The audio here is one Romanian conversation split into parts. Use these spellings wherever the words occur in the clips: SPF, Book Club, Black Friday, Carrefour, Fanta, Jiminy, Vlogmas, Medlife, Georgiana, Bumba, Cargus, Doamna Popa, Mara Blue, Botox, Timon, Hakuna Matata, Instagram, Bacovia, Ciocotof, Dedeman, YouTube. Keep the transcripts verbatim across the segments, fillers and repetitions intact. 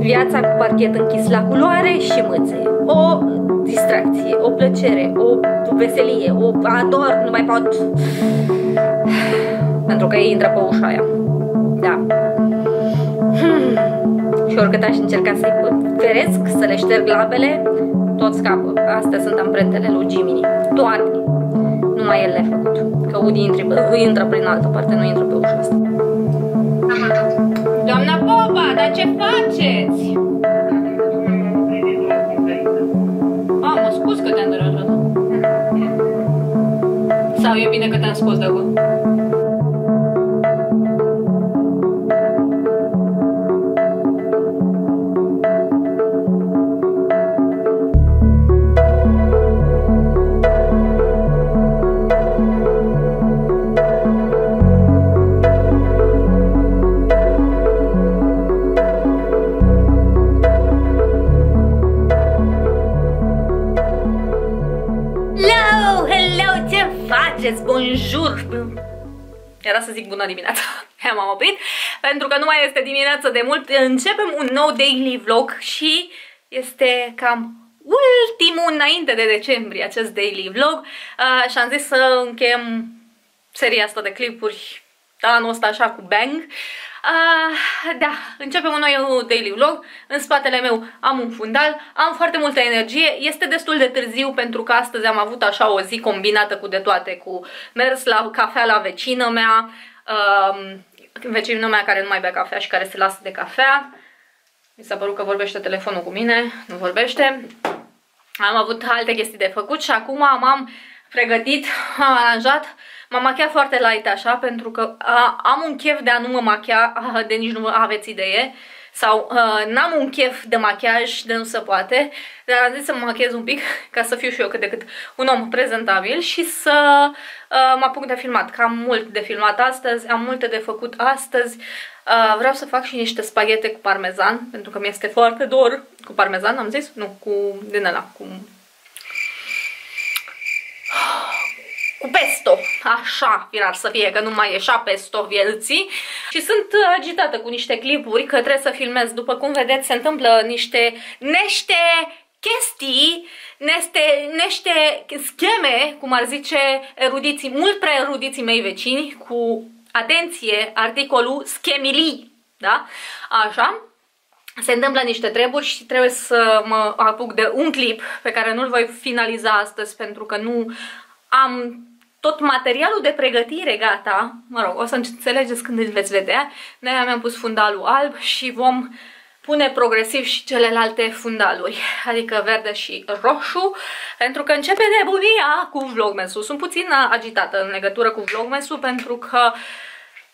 Viața cu parchet închis la culoare și mâțe. O distracție, o plăcere, o veselie, o ador, nu mai pot. Pentru că ei intră pe ușa aia. Da. Hmm. Și oricât aș încerca să-i feresc, să le șterg labele, tot scapă. Astea sunt amprentele lui Jiminy. Toate. Numai el le-a făcut. Că Udi intră, intră prin altă parte, nu intră pe ușa asta. Doamna Popa, dar ce faceți? A, mă scuz că te-am deranjat. Sau e bine că te-am scos de gând? Era să zic bună dimineața, m-am oprit, pentru că nu mai este dimineață de mult. Începem un nou daily vlog și este cam ultimul înainte de decembrie acest daily vlog. uh, Și am zis să încheiem seria asta de clipuri anul ăsta așa cu bang. uh, Da, începem un nou daily vlog. În spatele meu am un fundal, am foarte multă energie. Este destul de târziu pentru că astăzi am avut așa o zi combinată cu de toate. Cu mers la cafea la vecină mea, uh, vecină mea care nu mai bea cafea și care se lasă de cafea. Mi s-a părut că vorbește telefonul cu mine, nu vorbește. Am avut alte chestii de făcut și acum m-am pregătit, am aranjat. M-am machiat foarte light așa, pentru că a, am un chef de a nu mă machia, a, de nici nu aveți idee. Sau n-am un chef de machiaj, de nu se poate. Dar am zis să mă machiez un pic, ca să fiu și eu cât de cât un om prezentabil și să a, mă apuc de filmat. Că am mult de filmat astăzi, am multe de făcut astăzi. a, Vreau să fac și niște spaghete cu parmezan, pentru că mi-este foarte dor. Cu parmezan am zis? Nu, cu din ăla, cu... cu pesto, așa ar să fie, că nu mai ieșa pesto vieții. Și sunt agitată cu niște clipuri, că trebuie să filmez. După cum vedeți, se întâmplă niște niște chestii, niște, niște scheme, cum ar zice erudiții, mult prea erudiții mei vecini, cu, atenție, articolul schemilii, da? Așa. Se întâmplă niște treburi și trebuie să mă apuc de un clip pe care nu-l voi finaliza astăzi, pentru că nu... am tot materialul de pregătire gata, mă rog, o să înțelegeți când îl veți vedea. Noi mi-am pus fundalul alb și vom pune progresiv și celelalte fundaluri, adică verde și roșu, pentru că începe nebunia cu vlogmesul. Sunt puțin agitată în legătură cu vlogmesul, pentru că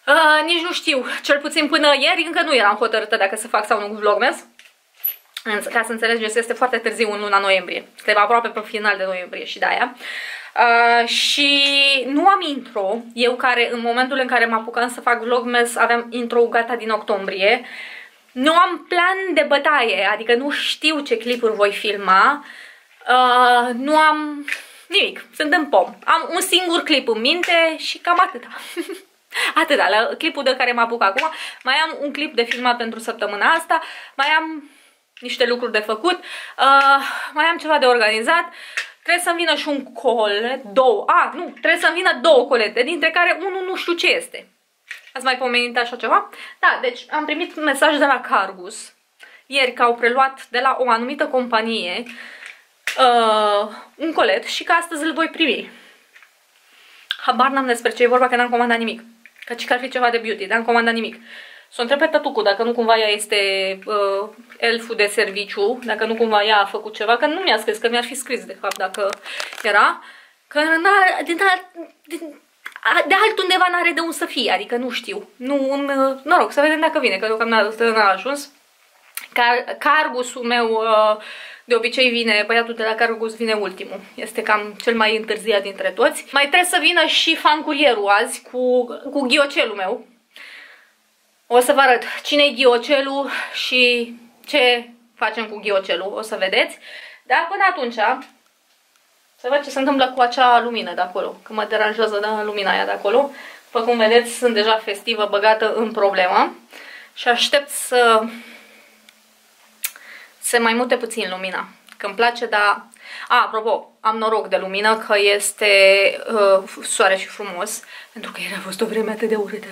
uh, nici nu știu, cel puțin până ieri încă nu eram hotărâtă dacă să fac sau nu vlogmes. Ca să înțelegeți, este foarte târziu, în luna noiembrie, este aproape pe final de noiembrie și de-aia. Uh, și nu am intro, eu care în momentul în care mă apucam să fac vlogmas aveam intro gata din octombrie. Nu am plan de bătaie, adică nu știu ce clipuri voi filma, uh, nu am nimic, sunt în pom. Am un singur clip în minte și cam atâta. Atâta, la clipul de care mă apuc acum. Mai am un clip de filmat pentru săptămâna asta, mai am niște lucruri de făcut, uh, mai am ceva de organizat. Trebuie să-mi vină și un colet, două, a, nu, trebuie să-mi vină două colete, dintre care unul nu știu ce este. Ați mai pomenit așa ceva? Da, deci am primit un mesaj de la Cargus, ieri, că au preluat de la o anumită companie uh, un colet și că astăzi îl voi primi. Habar n-am despre ce e vorba, că n-am comandat nimic. Că și că ar fi ceva de beauty, dar n-am comandat nimic. Să o întreb pe tătucu, dacă nu cumva ea este uh, elful de serviciu, dacă nu cumva ea a făcut ceva, că nu mi-a scris, că mi-ar fi scris de fapt dacă era, că din, din, de altundeva n-are de unde să fie, adică nu știu, nu, un, uh, noroc, să vedem dacă vine, că deocamdată n-a ajuns. Car, Cargusul meu, uh, de obicei vine, băiatul de la Cargus vine ultimul, este cam cel mai întârziat dintre toți. Mai trebuie să vină și fan curierul azi cu, cu ghiocelul meu. O să vă arăt cine-i ghiocelul și ce facem cu ghiocelul, o să vedeți. Dar până atunci, să văd ce se întâmplă cu acea lumină de acolo, că mă deranjează de lumina aia de acolo. După cum vedeți, sunt deja festivă, băgată în problemă și aștept să se mai mute puțin lumina, că îmi place, dar... A, apropo, am noroc de lumină că este uh, soare și frumos, pentru că ieri a fost o vreme atât de urâtă.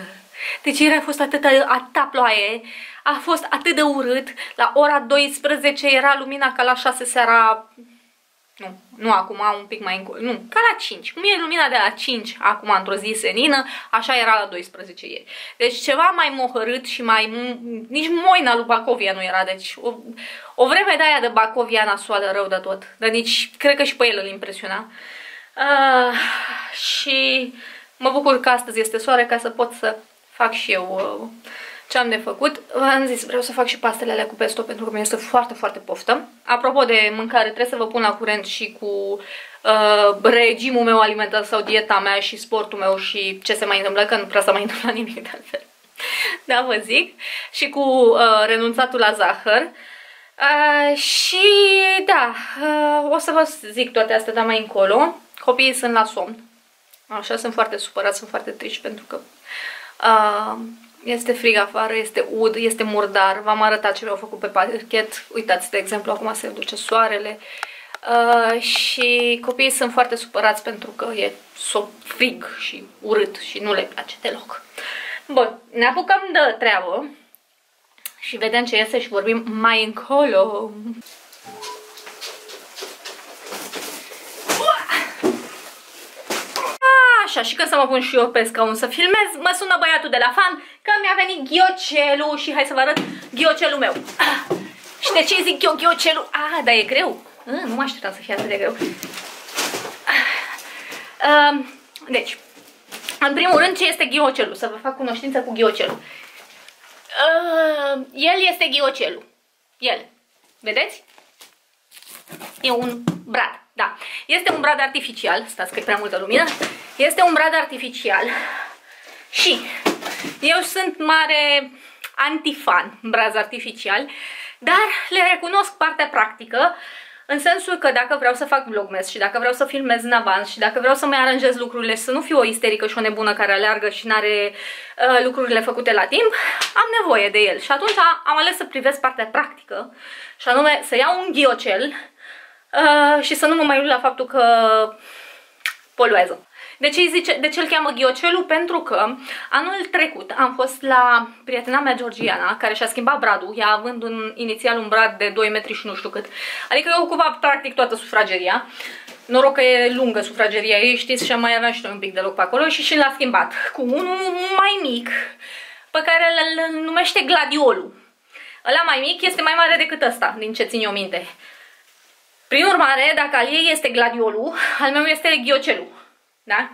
Deci ieri a fost atâta, atâta ploaie, a fost atât de urât, la ora douăsprezece era lumina ca la șase seara... Nu, nu acum, un pic mai încolo, nu, ca la cinci. Cum e lumina de la cinci acum într-o zi senină, așa era la douăsprezece ieri. Deci ceva mai mohărât și mai... Nici Moina lui Bacovia nu era, deci o, o vreme de aia de Bacovia nasoală, rău de tot. Dar nici, cred că și pe el îl impresiona. Uh, și mă bucur că astăzi este soare ca să pot să fac și eu uh, ce am de făcut. V-am zis, vreau să fac și pastele alea cu pesto pentru că mi este foarte, foarte poftă. Apropo de mâncare, trebuie să vă pun la curent și cu uh, regimul meu alimentar sau dieta mea și sportul meu și ce se mai întâmplă, că nu prea s-a mai întâmplat nimic de altfel. Da, vă zic. Și cu uh, renunțatul la zahăr. Uh, și da, uh, o să vă zic toate astea, dar mai încolo. Copiii sunt la somn. Așa, sunt foarte supărați, sunt foarte triști pentru că... Uh, Este frig afară, este ud, este murdar. V-am arătat ce mi-au făcut pe parchet. Uitați, de exemplu, acum se duce soarele. Uh, și copiii sunt foarte supărați pentru că e frig și urât și nu le place deloc. Bun, ne apucăm de treabă și vedem ce iese și vorbim mai încolo. Așa, și când să mă pun și eu pe scaun să filmez, mă sună băiatul de la fan că mi-a venit ghiocelul și hai să vă arăt ghiocelul meu. Ah, și de ce zic eu ghiocelul? Ah, dar e greu. Ah, nu mă așteptam să fie atât de greu. Ah, um, deci, în primul rând, ce este ghiocelul? Să vă fac cunoștință cu ghiocelul. Ah, el este ghiocelul. El. Vedeți? E un brad. Da. Este un brad artificial. Stați că e prea multă lumină. Este un brad artificial și eu sunt mare antifan braz artificial, dar le recunosc partea practică, în sensul că dacă vreau să fac vlogmas și dacă vreau să filmez în avans și dacă vreau să mai aranjez lucrurile și să nu fiu o isterică și o nebună care aleargă și n-are uh, lucrurile făcute la timp, am nevoie de el. Și atunci am ales să privesc partea practică și anume să iau un ghiocel uh, și să nu mă mai uit la faptul că poluează. De ce, zice, de ce îl cheamă ghiocelul? Pentru că anul trecut am fost la prietena mea Georgiana, care și-a schimbat bradul, ea având un, inițial un brad de doi metri și nu știu cât. Adică eu cumva practic toată sufrageria. Noroc că e lungă sufrageria ei, știți, și mai aveam și noi un pic de loc pe acolo și și l-a schimbat cu unul mai mic, pe care îl numește gladiolul. Ăla mai mic este mai mare decât ăsta, din ce țin eu minte. Prin urmare, dacă al ei este gladiolul, al meu este ghiocelul. Da?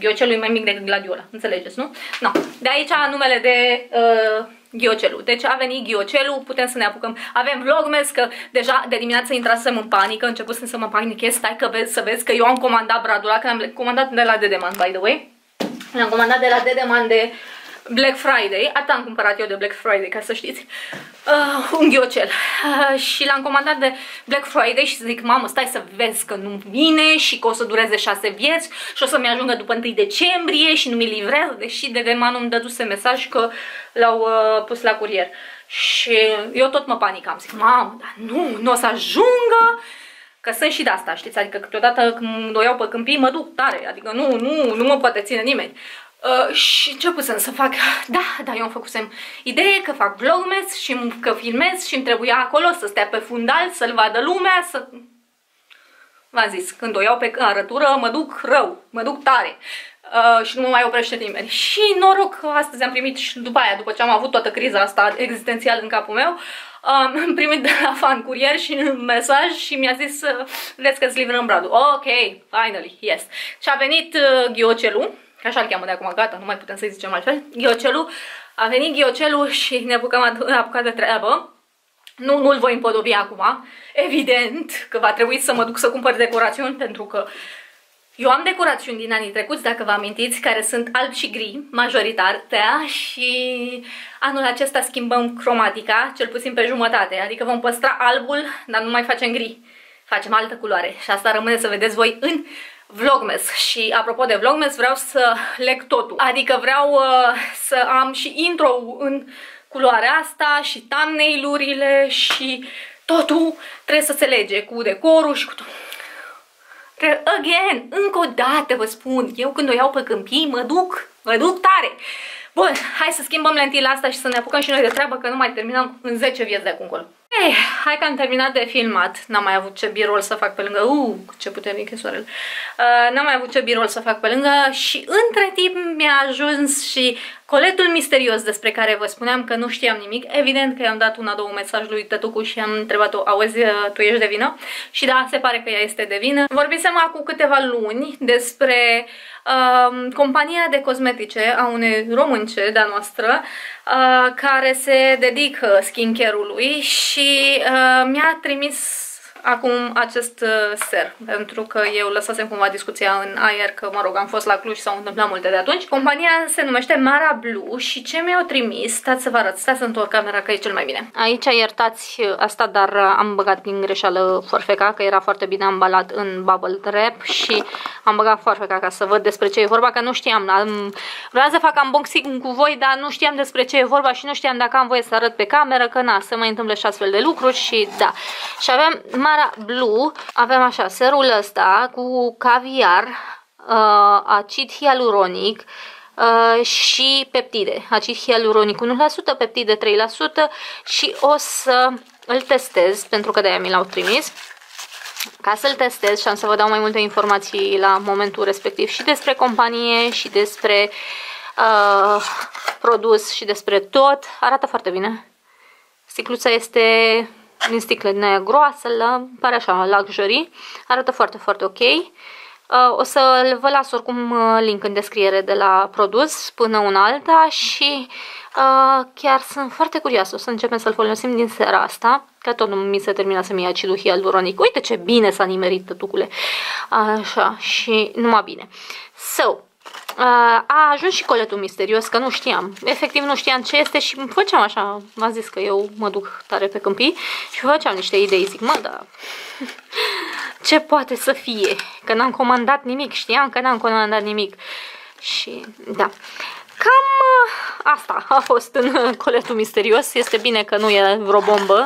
Ghiocelul e mai mic decât gladiola, înțelegeți, nu? No. De aici numele de uh, ghiocelul. Deci a venit ghiocelul, putem să ne apucăm. Avem vlogmas, că deja de dimineață intrasem în panică, începusem să mă panichez. Stai că vezi, să vezi că eu am comandat bradul ăla, că l-am comandat de la Dedeman, by the way. L-am comandat de la Dedeman de Black Friday. Atât am cumpărat eu de Black Friday, ca să știți. Uh, un ghiocel. Uh, și l-am comandat de Black Friday și zic, mamă, stai să vezi că nu vine și că o să dureze șase vieți și o să-mi ajungă după întâi decembrie și nu mi livrează, deși Dedemanul îmi dăduse mesaj că l-au uh, pus la curier. Și eu tot mă panicam, zic, mamă, dar nu, nu o să ajungă, că sunt și de asta, știți, adică câteodată când o iau pe câmpii mă duc tare, adică nu, nu, nu mă poate ține nimeni. Uh, și începusem să fac, da, da, eu am făcusem idee că fac vlogmas și că filmez și îmi trebuia acolo să stea pe fundal, să-l vadă lumea, să... V-am zis, când o iau pe arătură mă duc rău, mă duc tare uh, și nu mă mai oprește nimeni. Și noroc că astăzi am primit și după aia, după ce am avut toată criza asta existențială în capul meu, um, am primit de la fan curier și un mesaj și mi-a zis, uh, vezi că-ți livrăm bradul. Ok, finally, yes. Și a venit uh, ghiocelul. Așa îl cheamă de acum, gata, nu mai putem să-i zicem altfel. Ghiocelul, a venit ghiocelul și ne apucăm apucat de treabă. Nu, nu-l voi împodobi acum, evident că va trebui să mă duc să cumpăr decorațiuni pentru că Eu am decorațiuni din anii trecuți, dacă vă amintiți, care sunt alb și gri, majoritar, da? Și anul acesta schimbăm cromatica, cel puțin pe jumătate, adică vom păstra albul, dar nu mai facem gri, facem altă culoare și asta rămâne să vedeți voi în Vlogmas. Și apropo de Vlogmas, vreau să leg totul, adică vreau uh, să am și intro în culoarea asta și thumbnail-urile și totul trebuie să se lege cu decorul și cu totul. Again, încă o dată vă spun, eu când o iau pe câmpii mă duc, mă duc tare. Bun, hai să schimbăm lentila asta și să ne apucăm și noi de treabă, că nu mai terminăm în zece vieți de acum încolo. Ei, hai că am terminat de filmat, n-am mai avut ce birol să fac pe lângă, uuu, ce puternic e soarele, uh, n-am mai avut ce birol să fac pe lângă și între timp mi-a ajuns și coletul misterios despre care vă spuneam că nu știam nimic, evident că i-am dat una-două mesaj lui tătucu și am întrebat-o, auzi, tu ești de vină? Și da, se pare că ea este de vină. Vorbisem acum câteva luni despre uh, compania de cosmetice a unei românce de-a noastră, uh, care se dedică skincare-ului și uh, mi-a trimis acum acest ser, pentru că eu lăsasem cumva discuția în aer că, mă rog, am fost la Cluj și s-au întâmplat multe de atunci. Compania se numește Mara Blue și ce mi-au trimis, stați să vă arăt, stați să întorc camera că e cel mai bine. Aici iertați asta, dar am băgat din greșeală forfeca, că era foarte bine ambalat în bubble wrap și am băgat forfeca ca să văd despre ce e vorba, că nu știam, am... vreau să fac unboxing cu voi, dar nu știam despre ce e vorba și nu știam dacă am voie să arăt pe cameră, că na, se mai întâmplă și astfel de lucruri și da. Și avem Blue, avem așa, serul ăsta cu caviar, uh, acid hialuronic uh, și peptide. Acid hialuronic unu la sută, peptide trei la sută și o să îl testez, pentru că de-aia mi l-au trimis, ca să-l testez și am să vă dau mai multe informații la momentul respectiv și despre companie și despre uh, produs și despre tot. Arată foarte bine. Sticluța este... din sticlă din aia groasă, la, pare așa, luxury, arată foarte, foarte ok. O să vă las oricum link în descriere de la produs până una alta și chiar sunt foarte curioasă, o să începem să-l folosim din seara asta, că tot nu mi se termina să-mi ia acidul hialuronic. Uite ce bine s-a nimerit, tătucule, așa, și numai bine. So, a ajuns și coletul misterios, că nu știam, efectiv nu știam ce este și făceam așa, v-am zis că eu mă duc tare pe câmpii și făceam niște idei, zic, mă, dar ce poate să fie? Că n-am comandat nimic, știam că n-am comandat nimic și da. Cam asta a fost în coletul misterios, este bine că nu e vreo bombă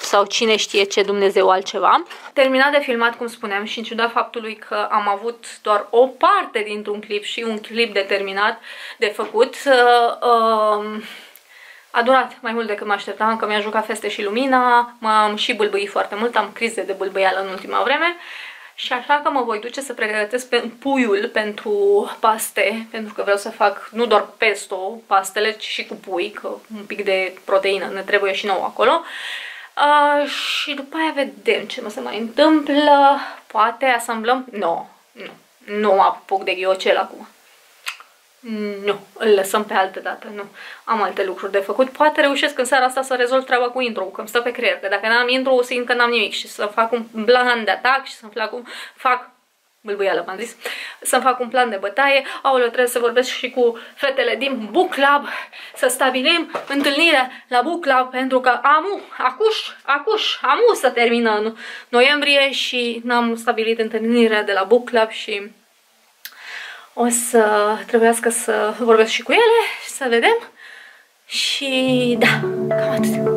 sau cine știe ce Dumnezeu altceva. Terminat de filmat, cum spuneam, și în ciuda faptului că am avut doar o parte dintr-un clip și un clip de terminat, de făcut, a durat mai mult decât mă așteptam, că mi-a jucat feste și lumina, m-am și bâlbâit foarte mult, am crize de bâlbâială în ultima vreme. Și așa că mă voi duce să pregătesc puiul pentru paste, pentru că vreau să fac nu doar pesto, pastele, ci și cu pui, că un pic de proteină ne trebuie și nouă acolo. Uh, și după aia vedem ce mă se mai întâmplă. Poate asamblăm? No, nu, nu apuc de ghiocel acum. Nu, îl lăsăm pe altă dată, nu. Am alte lucruri de făcut. Poate reușesc în seara asta să rezolv treaba cu intro-ul, că îmi stă pe creier, că dacă n-am intro-ul, simt că n-am nimic și să fac un plan de atac și să-mi fac un... fac... bâlbâială, m-am zis. Să-mi fac un plan de bătaie. Aoleu, trebuie să vorbesc și cu fetele din Book Club, să stabilim întâlnirea la Book Club, pentru că amu, acuș, acuș, amu să termină în noiembrie și n-am stabilit întâlnirea de la Book Club și... o să trebuiască să vorbesc și cu ele și să vedem. Și da, cam atât.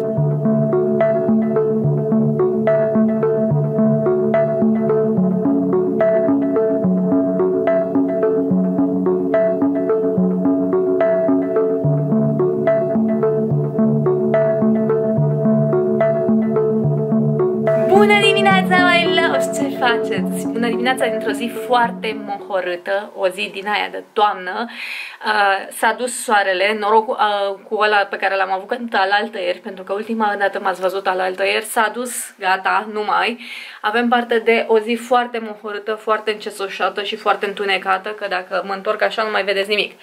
Faceți. Bună dimineața, dintr-o zi foarte mohorâtă, o zi din aia de toamnă, uh, s-a dus soarele, noroc uh, cu ăla pe care l-am avut când alaltăieri, pentru că ultima dată m-ați văzut alaltăieri, s-a dus, gata, nu mai. Avem parte de o zi foarte mohorâtă, foarte încesoșată și foarte întunecată, că dacă mă întorc așa nu mai vedeți nimic.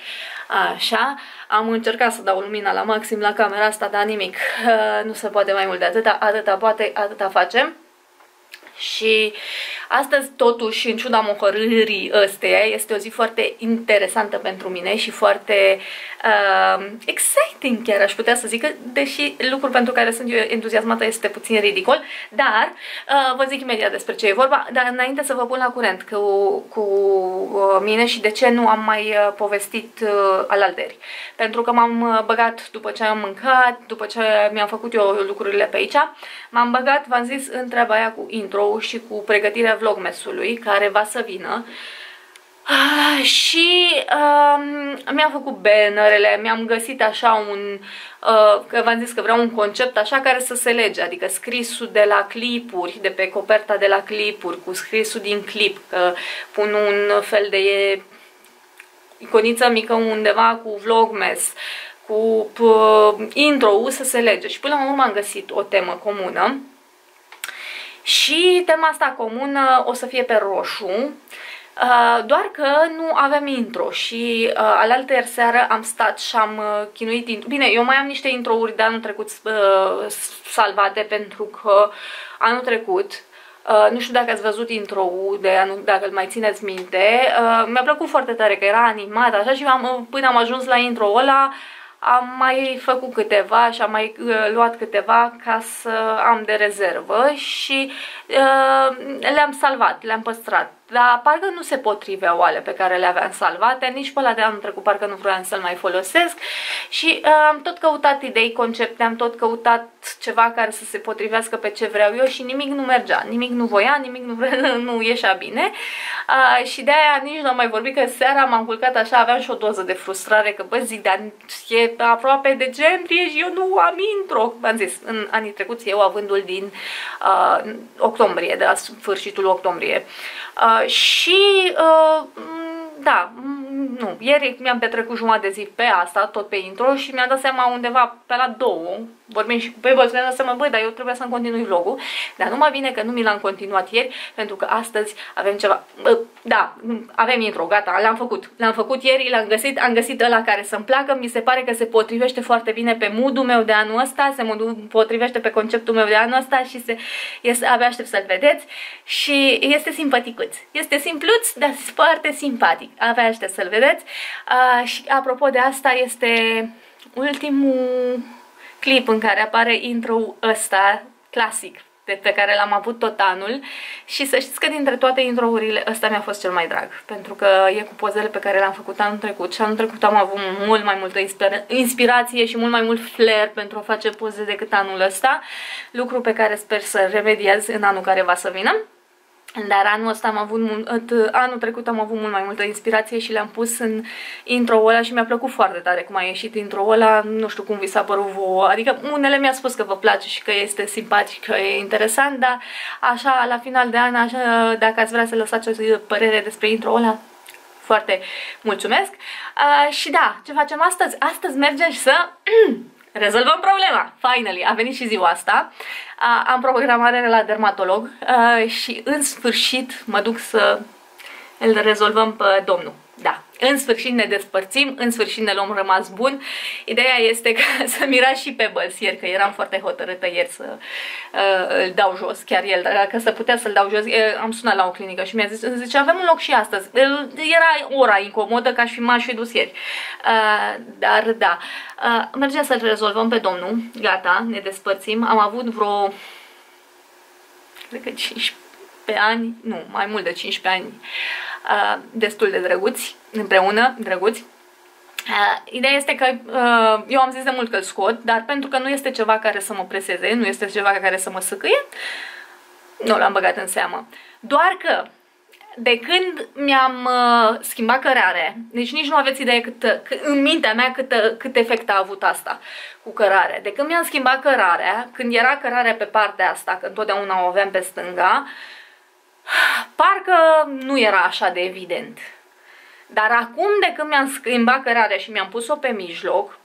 Așa, am încercat să dau lumina la maxim la camera asta, dar nimic, uh, nu se poate mai mult de atâta, atâta poate, atâta facem. Și astăzi, totuși, în ciuda mocărârii ăsteia, este o zi foarte interesantă pentru mine și foarte uh, exciting, chiar aș putea să zic, deși lucrul pentru care sunt eu entuziasmată este puțin ridicol, dar uh, vă zic imediat despre ce e vorba, dar înainte să vă pun la curent cu, cu mine și de ce nu am mai povestit uh, alalteri. Pentru că m-am băgat după ce am mâncat, după ce mi-am făcut eu lucrurile pe aici, m-am băgat, v-am zis, în treaba aia cu intro și cu pregătirea vlogmesului care va să vină. Ah, și uh, mi-am făcut bannerele, mi-am găsit așa un, uh, că v-am zis că vreau un concept așa care să se lege, adică scrisul de la clipuri, de pe coperta de la clipuri, cu scrisul din clip, că pun un fel de iconiță mică undeva cu vlogmes, cu uh, intro-ul să se lege. Și până la urmă am găsit o temă comună și tema asta comună o să fie pe roșu. Doar că nu aveam intro și uh, alaltăieri seară am stat și am uh, chinuit intro. Bine, eu mai am niște intro-uri de anul trecut uh, salvate, pentru că anul trecut, uh, nu știu dacă ați văzut intro-ul de anul, dacă îl mai țineți minte, uh, mi-a plăcut foarte tare că era animat așa și am, până am ajuns la intro-ul ăla am mai făcut câteva și am mai uh, luat câteva ca să am de rezervă și uh, le-am salvat, le-am păstrat. Dar parcă nu se potriveau ale pe care le aveam salvate, nici pe ăla de anul trecut parcă nu vroiam să-l mai folosesc și uh, am tot căutat idei, concepte, am tot căutat ceva care să se potrivească pe ce vreau eu și nimic nu mergea, nimic nu voia, nimic nu, vrea, nu ieșea bine uh, și de-aia nici nu am mai vorbit, că seara m-am culcat așa, aveam și o doză de frustrare că bă zic, dar e aproape decembrie și eu nu am intro. V-am zis, în anii trecuți eu avândul din uh, octombrie, de la sfârșitul octombrie. Uh, și, uh, da, nu, ieri mi-am petrecut jumătate de zi pe asta, tot pe intro și mi-am dat seama undeva pe la două, vorbim și cu pe voi, mi-am dat seama, băi, dar eu trebuie să-mi continui vlogul, dar nu mai bine că nu mi l-am continuat ieri, pentru că astăzi avem ceva, uh, da, avem intro, gata, l-am făcut, l-am făcut ieri, l-am găsit, am găsit ăla care să-mi placă, mi se pare că se potrivește foarte bine pe mood-ul meu de anul ăsta, se potrivește pe conceptul meu de anul ăsta și se, este, abia aștept să-l vedeți și este simpaticuț, este simpluț, dar foarte simpatic, abia aștept să-l vedeți. Uh, și apropo de asta, este ultimul clip în care apare intro-ul ăsta clasic de pe care l-am avut tot anul și să știți că dintre toate intro-urile ăsta mi-a fost cel mai drag, pentru că e cu pozele pe care le-am făcut anul trecut și anul trecut am avut mult mai multă inspira inspirație și mult mai mult flair pentru a face poze decât anul ăsta, lucru pe care sper să remediez în anul care va să vină. Dar anul ăsta am avut mult, anul trecut am avut mult mai multă inspirație și le-am pus în intro-ul ăla și mi-a plăcut foarte tare cum a ieșit intro-ul ăla, nu știu cum vi s-a părut vouă, adică unele mi-a spus că vă place și că este simpatic, că e interesant, dar așa la final de an, așa, dacă ați vrea să lăsați o părere despre intro-ul ăla, foarte mulțumesc. Uh, și da, ce facem astăzi? Astăzi mergem și să... rezolvăm problema! Finally! A venit și ziua asta. Uh, am programare la dermatolog uh, și în sfârșit mă duc să îl rezolvăm pe domnul. Da, în sfârșit ne despărțim, în sfârșit ne luăm rămas bun. Ideea este că să mira și pe bălsier, că eram foarte hotărâtă ieri să uh, îl dau jos, chiar el, dacă se putea să-l dau jos. Eu, am sunat la o clinică și mi-a zis, zice, avem un loc și astăzi. Era ora incomodă, ca și m-aș fi dus ieri. Uh, dar da, uh, mergem să-l rezolvăm pe domnul, gata, ne despărțim. Am avut vreo, cred că cincisprezece ani, nu, mai mult de cincisprezece ani. Uh, destul de drăguți, împreună, drăguți. Uh, ideea este că uh, eu am zis de mult că îl scot, dar pentru că nu este ceva care să mă preseze, nu este ceva care să mă săcâie, nu l-am băgat în seamă. Doar că de când mi-am uh, schimbat cărare, deci nici nu aveți idee cât, în mintea mea cât, cât efect a avut asta cu cărare. De când mi-am schimbat cărarea, când era cărarea pe partea asta, că întotdeauna o aveam pe stânga, parcă nu era așa de evident. Dar acum, de când mi-am schimbat cărarea și mi-am pus-o pe mijloc,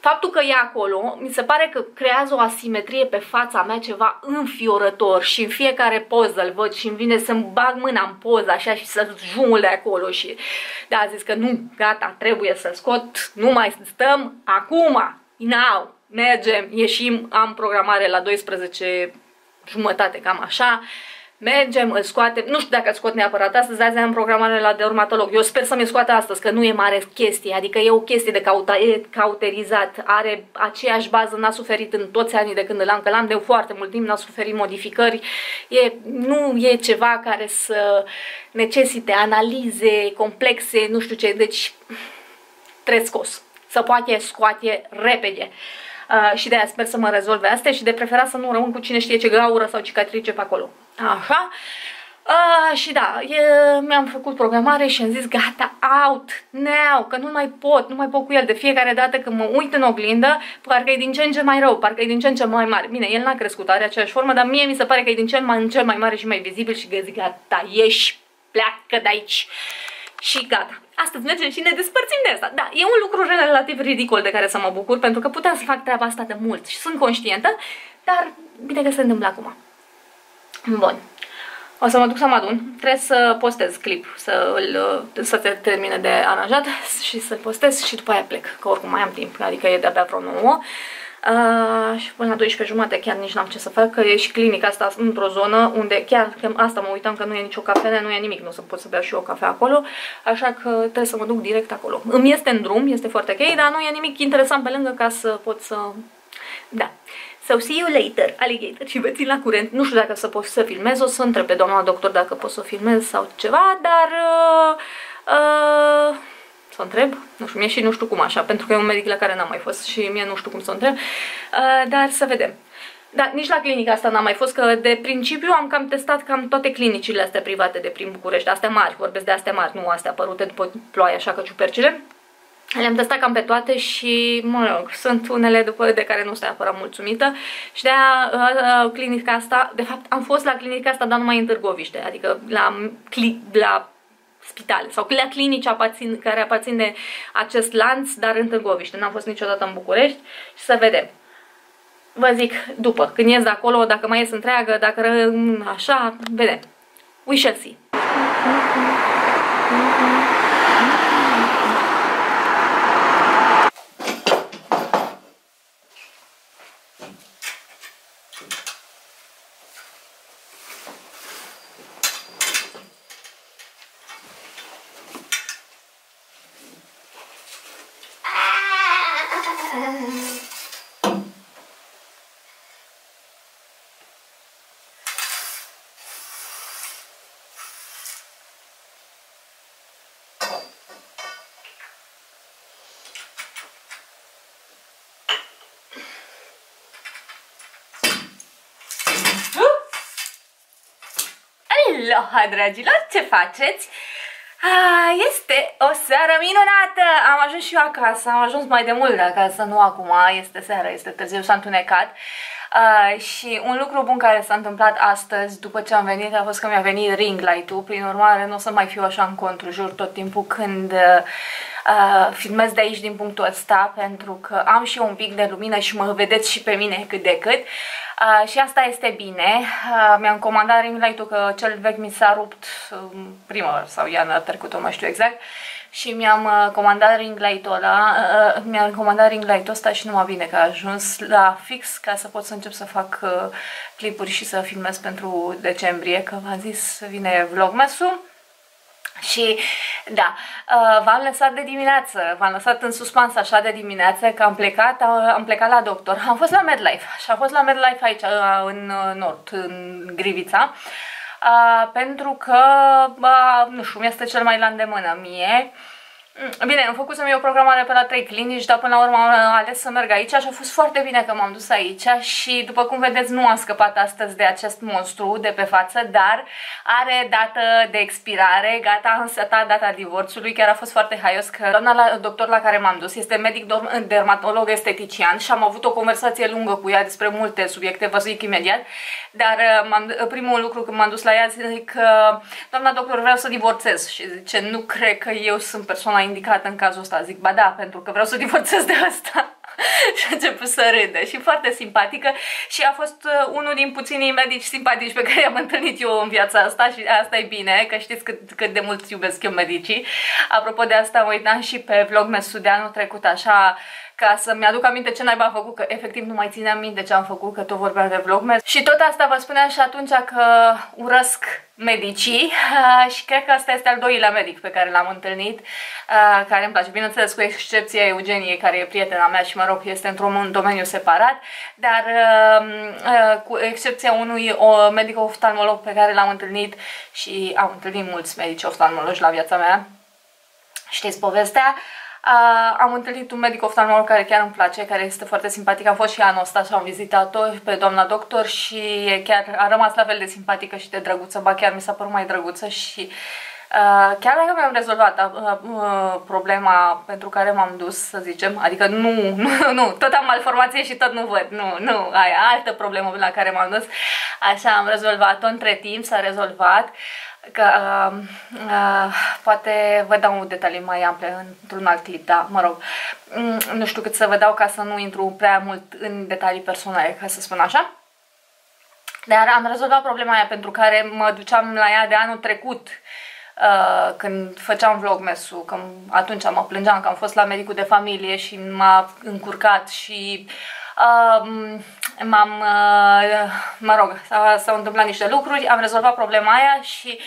faptul că e acolo, mi se pare că creează o asimetrie pe fața mea, ceva înfiorător și în fiecare poză îl văd și îmi vine să-mi bag mâna în poza așa și să-l jumule acolo și da, a zis că nu, gata, trebuie să scot, nu mai stăm, acum, now, mergem, ieșim, am programare la douăsprezece jumătate, cam așa. mergem, îl scoatem, nu știu dacă îl scot neapărat astăzi, de-aia am programare la dermatolog. Eu sper să-mi scoată astăzi, că nu e mare chestie, adică e o chestie de cauta, e cauterizat, are aceeași bază, n-a suferit în toți anii de când îl am, că l-am de foarte mult timp, n-a suferit modificări, e, nu e ceva care să necesite analize complexe, nu știu ce, deci trebuie scos, să poate scoate repede. Uh, și de-aia sper să mă rezolve astea și de preferat să nu rămân cu cine știe ce gaură sau cicatrice pe acolo. Așa. Uh, și da, mi-am făcut programare și am zis gata, out, now, că nu mai pot, nu mai pot cu el. De fiecare dată când mă uit în oglindă, parcă e din ce în ce mai rău, parcă e din ce în ce mai mare. Bine, el n-a crescut, are aceeași formă, dar mie mi se pare că e din ce în ce mai mare și mai vizibil și zic gata, ieși, pleacă de aici. Și gata. Astăzi mergem și ne despărțim de asta. Da, e un lucru relativ ridicol de care să mă bucur, pentru că puteam să fac treaba asta de mult și sunt conștientă, dar bine că se întâmplă acum. Bun. O să mă duc să mă adun. Trebuie să postez clip, să îl, să te termine de aranjat și să postez și după aia plec, că oricum mai am timp, adică e de-abia vreo nouă. Uh, și până la douăsprezece jumătate chiar nici n-am ce să fac, că e și clinica asta într-o zonă unde chiar că asta mă uitam că nu e nicio cafea, nu e nimic, nu o să pot să bea și eu cafea acolo, așa că trebuie să mă duc direct acolo. Îmi este în drum, este foarte ok, dar nu e nimic interesant pe lângă ca să pot să... Da. So see you later, alligator, și vă țin la curent. Nu știu dacă să pot să filmez, o să întreb pe doamna doctor dacă pot să filmez sau ceva, dar... Uh, uh... să întreb, nu știu, mie și nu știu cum așa, pentru că e un medic la care n-am mai fost și mie nu știu cum să o întreb, uh, dar să vedem. Dar nici la clinica asta n-am mai fost, că de principiu am cam testat cam toate clinicile astea private de prin București, astea mari, vorbesc de astea mari, nu astea apărute după ploaie, așa că ciupercile. Le-am testat cam pe toate și, mă rog, sunt unele după de care nu sunt neapărat mulțumită și de-aia uh, uh, clinica asta, de fapt am fost la clinica asta, dar numai în Târgoviște, adică la, la spitale sau la clinici aparțin, care aparțin de acest lanț, dar în Târgoviște. N-am fost niciodată în București și să vedem. Vă zic după, când ies de acolo, dacă mai ies întreagă, dacă așa, vedem. We shall see. Aloha, dragilor, ce faceți? A, este o seară minunată! Am ajuns și eu acasă, am ajuns mai de mult de acasă, nu acum, este seară, este târziu, s-a întunecat. Uh, și un lucru bun care s-a întâmplat astăzi, după ce am venit, a fost că mi-a venit ring light-ul, prin urmare nu o să mai fiu așa în contrujur tot timpul când uh, filmez de aici din punctul ăsta, pentru că am și eu un pic de lumină și mă vedeți și pe mine cât de cât. Uh, și asta este bine. Uh, mi-am comandat ring light-ul, că cel vechi mi s-a rupt uh, primăvară sau iarna trecută, nu mai știu exact. Și mi-am comandat ring light-ul ăla, uh, mi-am comandat ring light-ul ăsta și numai bine că a ajuns la fix ca să pot să încep să fac uh, clipuri și să filmez pentru decembrie, că v-am zis, vine vlogmas-ul. Și da, uh, v-am lăsat de dimineață, v-am lăsat în suspans așa de dimineață că am plecat, uh, am plecat la doctor, am fost la Medlife și am fost la Medlife aici, uh, în nord, în Grivița. Uh, pentru că, uh, nu știu, mi-este cel mai la îndemână mie. Bine, am făcut să-mi iau programare pe la trei clinici, dar până la urmă am ales să merg aici și a fost foarte bine că m-am dus aici și, după cum vedeți, nu am scăpat astăzi de acest monstru de pe față, dar are dată de expirare, gata, am setat data divorțului, chiar a fost foarte haios că doamna la, doctor la care m-am dus este medic dermatolog estetician și am avut o conversație lungă cu ea despre multe subiecte, vă zic imediat, dar primul lucru când m-am dus la ea zic că doamna doctor, vreau să divorțez și zice, nu cred că eu sunt persoana indicată în cazul ăsta. Zic, ba da, pentru că vreau să divorțez de asta. Și a început să râdă și foarte simpatică și a fost unul din puținii medici simpatici pe care i-am întâlnit eu în viața asta și asta e bine, că știți cât, cât de mult iubesc eu medicii. Apropo de asta, mă uitam și pe vlogmas-ul de anul trecut, așa, ca să-mi aduc aminte ce naiba am făcut, că efectiv nu mai țineam minte ce am făcut, că tot vorbeam de vlogmas. Și tot asta vă spuneam și atunci că urăsc medicii și cred că asta este al doilea medic pe care l-am întâlnit, care îmi place, bineînțeles cu excepția Eugeniei, care e prietena mea și mă rog, este într-un domeniu separat, dar cu excepția unui medic oftalmolog pe care l-am întâlnit și am întâlnit mulți medici oftalmologi la viața mea, știți povestea. Uh, am întâlnit un medic oftalmolog care chiar îmi place, care este foarte simpatic. Am fost și anul ăsta și am vizitat-o pe doamna doctor și chiar a rămas la fel de simpatică și de drăguță, ba chiar mi s-a părut mai drăguță și uh, chiar dacă mi-am rezolvat uh, uh, problema pentru care m-am dus, să zicem, adică nu, nu, nu, tot am malformație și tot nu văd, nu, nu, aia, altă problemă la care m-am dus, așa am rezolvat-o, între timp s-a rezolvat. Că uh, uh, poate vă dau un detaliu mai ample într-un alt clip, da, mă rog, nu știu cât să vă dau ca să nu intru prea mult în detalii personale, ca să spun așa. Dar am rezolvat problema aia pentru care mă duceam la ea de anul trecut, uh, când făceam vlogmas-ul, că atunci mă plângeam că am fost la medicul de familie și m-a încurcat și... Uh, m-am, uh, mă rog, s-au întâmplat niște lucruri, am rezolvat problema aia și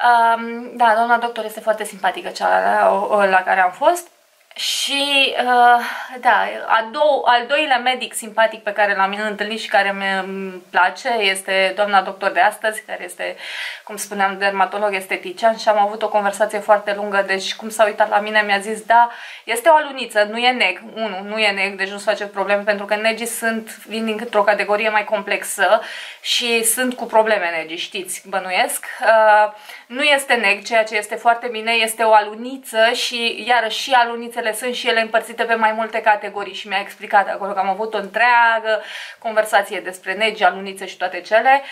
uh, da, doamna doctor este foarte simpatică, cea la, la care am fost și uh, da, a dou al doilea medic simpatic pe care l-am întâlnit și care mi-mi place este doamna doctor de astăzi, care este, cum spuneam, dermatolog estetician și am avut o conversație foarte lungă, deci cum s-a uitat la mine mi-a zis, da, este o aluniță, nu e neg, unu, nu e neg, deci nu-ți face probleme, pentru că negii sunt, vin dintr-o categorie mai complexă și sunt cu probleme negii, știți, bănuiesc. Uh, nu este neg, ceea ce este foarte bine, este o aluniță și iarăși și alunițele sunt și ele împărțite pe mai multe categorii și mi-a explicat acolo că am avut o întreagă conversație despre negi, alunițe și toate cele,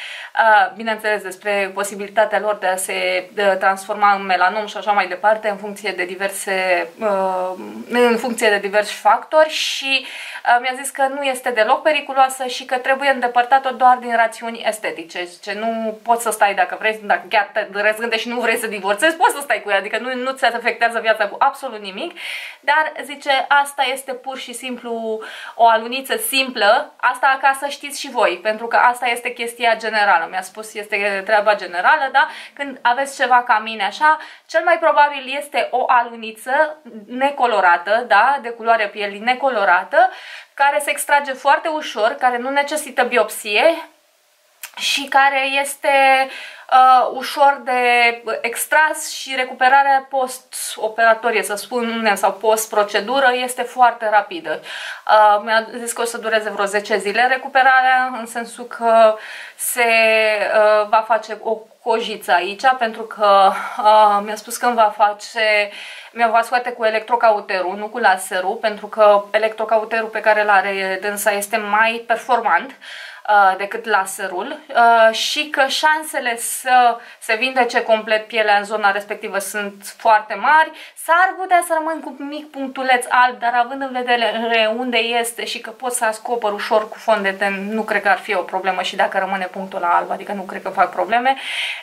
bineînțeles despre posibilitatea lor de a se transforma în melanom și așa mai departe în funcție de diverse în funcție de diversi factori și mi-a zis că nu este deloc periculoasă și că trebuie îndepărtat-o doar din rațiuni estetice, zice, nu poți să stai dacă vrei, dacă chiar te răzgândești și nu vrei să divorțezi, poți să stai cu ea, adică nu, nu ți afectează viața cu absolut nimic. Dar, zice, asta este pur și simplu o aluniță simplă, asta ca să știți și voi, pentru că asta este chestia generală, mi-a spus, este treaba generală, da? Când aveți ceva ca mine așa, cel mai probabil este o aluniță necolorată, da? De culoare pielii necolorată, care se extrage foarte ușor, care nu necesită biopsie și care este... Uh, ușor de extras și recuperarea post-operatorie, să spunem, sau post-procedură este foarte rapidă. Uh, mi-a zis că o să dureze vreo zece zile recuperarea, în sensul că se uh, va face o cojiță aici, pentru că uh, mi-a spus că îmi va face, mi-a va scoate cu electrocauterul, nu cu laserul, pentru că electrocauterul pe care l-are dânsa este mai performant decât laserul și că șansele să se vindece complet pielea în zona respectivă sunt foarte mari. S-ar putea să rămân cu mic punctuleț alb, dar având în vedere unde este și că pot să acopăr ușor cu fond de ten, nu cred că ar fi o problemă și dacă rămâne punctul la alb, adică nu cred că fac probleme.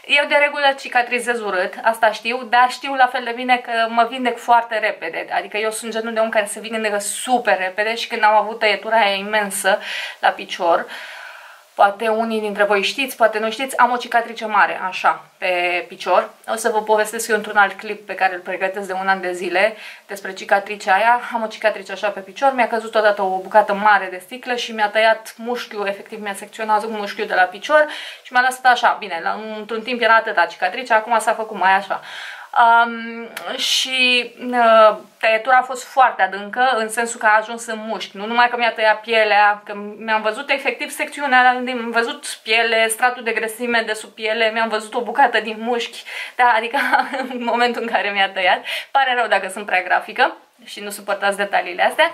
Eu de regulă cicatrizez urât, asta știu, dar știu la fel de bine că mă vindec foarte repede, adică eu sunt genul de om care se vindecă super repede și când am avut tăietura aia imensă la picior, poate unii dintre voi știți, poate nu știți, am o cicatrice mare, așa, pe picior. O să vă povestesc eu într-un alt clip pe care îl pregătesc de un an de zile despre cicatricea aia. Am o cicatrice așa pe picior, mi-a căzut odată o bucată mare de sticlă și mi-a tăiat mușchiul, efectiv mi-a secționat mușchiul de la picior și mi-a lăsat așa, bine, într-un timp era atâta cicatrice, acum s-a făcut mai așa. Um, și uh, tăietura a fost foarte adâncă, în sensul că a ajuns în mușchi, nu numai că mi-a tăiat pielea, că mi-am văzut efectiv secțiunea, mi-am văzut piele, stratul de grăsime de sub piele, mi-am văzut o bucată din mușchi, da, adică în momentul în care mi-a tăiat, pare rău dacă sunt prea grafică și nu suportați detaliile astea.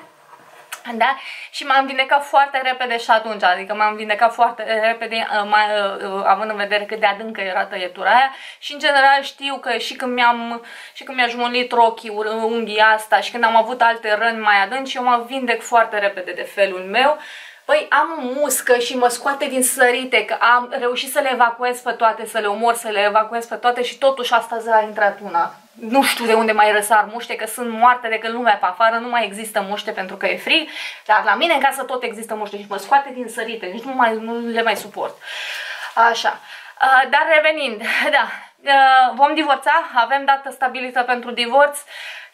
Da? Și m-am vindecat foarte repede și atunci, adică m-am vindecat foarte repede mai, având în vedere cât de adâncă era tăietura aia și în general știu că și când mi-am și când mi-a jumulit rochii, unghii asta și când am avut alte răni mai adânci, eu mă vindec foarte repede de felul meu. Băi, am muscă și mă scoate din sărite, că am reușit să le evacuez pe toate, să le omor, să le evacuez pe toate și totuși astăzi a intrat una. Nu știu de unde mai răsar muște, că sunt moarte de când lumea pe afară, nu mai există muște pentru că e frig, dar la mine în casă tot există muște și mă scoate din sărite, nici nu, mai, nu le mai suport. Așa, dar revenind, da, vom divorța, avem dată stabilită pentru divorț.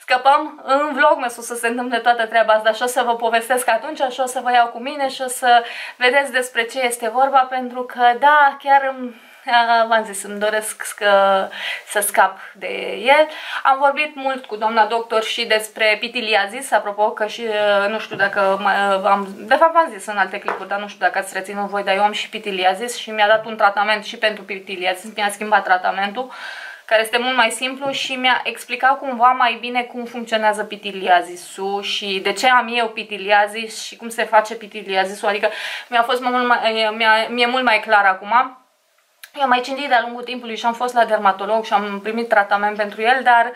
Scăpăm în vlogmasul să se întâmple toată treaba asta și o să vă povestesc atunci și o să vă iau cu mine și o să vedeți despre ce este vorba, pentru că da, chiar v-am zis, îmi doresc să, să scap de el. Am vorbit mult cu doamna doctor și despre pitiliazis, apropo că și nu știu dacă am, de fapt v-am zis în alte clipuri, dar nu știu dacă ați reținut voi, dar eu am și pitiliazis și mi-a dat un tratament și pentru pitiliazis, mi-a schimbat tratamentul, care este mult mai simplu și mi-a explicat cumva mai bine cum funcționează pitiliazisul și de ce am eu pitiliazis și cum se face pitiliazisul, adică mi-a fost mult mai, mi-e mult mai clar acum. Eu am mai citit de-a lungul timpului și am fost la dermatolog și am primit tratament pentru el, dar